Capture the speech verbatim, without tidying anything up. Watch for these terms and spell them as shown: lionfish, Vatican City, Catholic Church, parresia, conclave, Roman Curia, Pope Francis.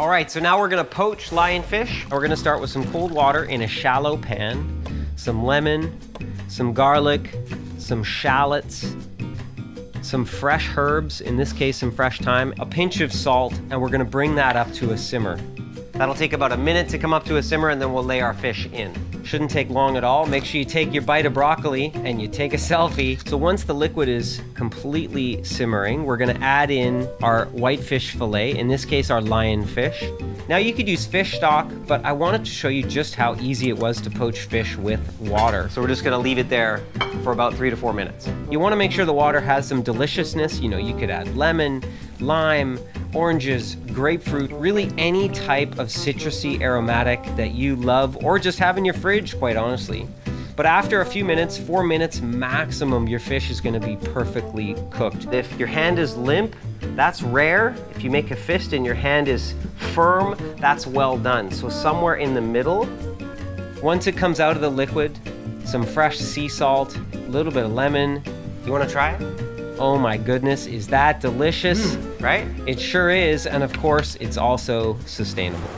All right, so now we're gonna poach lionfish. We're gonna start with some cold water in a shallow pan, some lemon, some garlic, some shallots, some fresh herbs, in this case some fresh thyme, a pinch of salt, and we're gonna bring that up to a simmer. That'll take about a minute to come up to a simmer, and then we'll lay our fish in. Shouldn't take long at all. Make sure you take your bite of broccoli and you take a selfie. So once the liquid is completely simmering, we're gonna add in our whitefish fillet, in this case our lionfish. Now you could use fish stock, but I wanted to show you just how easy it was to poach fish with water. So we're just gonna leave it there for about three to four minutes. You wanna make sure the water has some deliciousness. You know, you could add lemon, lime, oranges, grapefruit, really any type of citrusy aromatic that you love or just have in your fridge, quite honestly. But after a few minutes, four minutes maximum, your fish is gonna be perfectly cooked. If your hand is limp, that's rare. If you make a fist and your hand is firm, that's well done. So somewhere in the middle, once it comes out of the liquid, some fresh sea salt, a little bit of lemon. You wanna try it? Oh my goodness, is that delicious? Mm, right? It sure is, and of course, it's also sustainable.